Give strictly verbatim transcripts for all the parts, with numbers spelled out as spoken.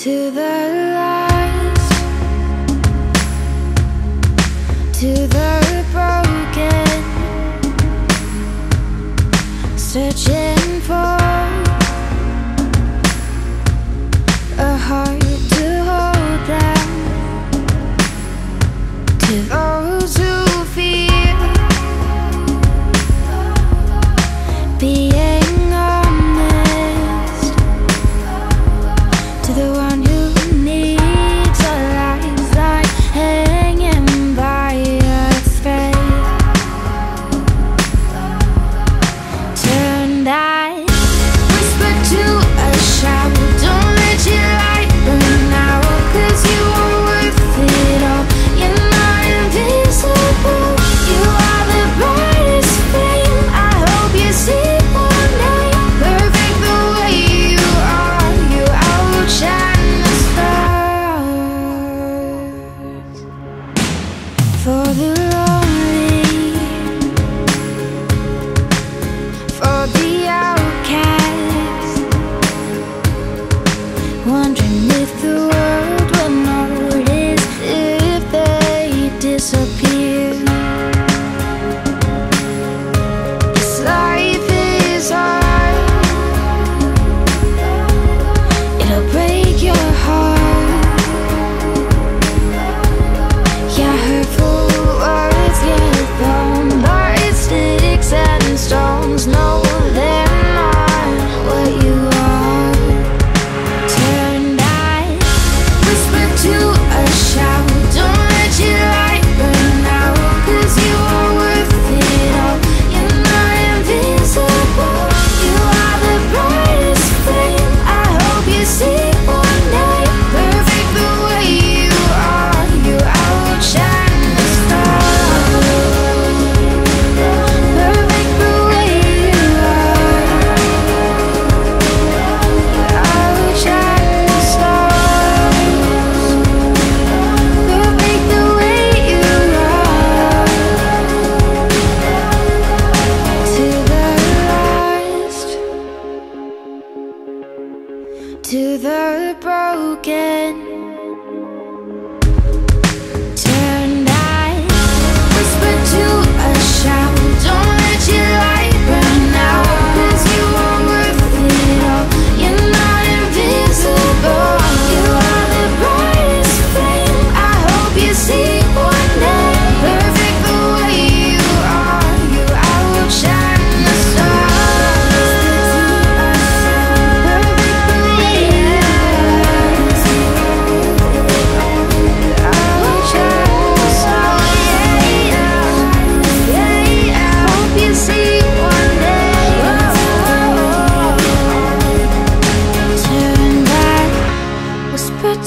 To the lost, to the broken, searching for a heart to hold them, to those who fear being to the broken.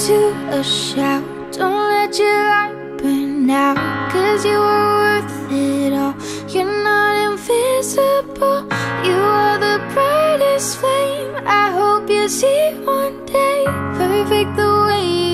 To a shout, don't let your light burn out, 'cause you are worth it all. You're not invisible, you are the brightest flame. I hope you see one day, perfect the way you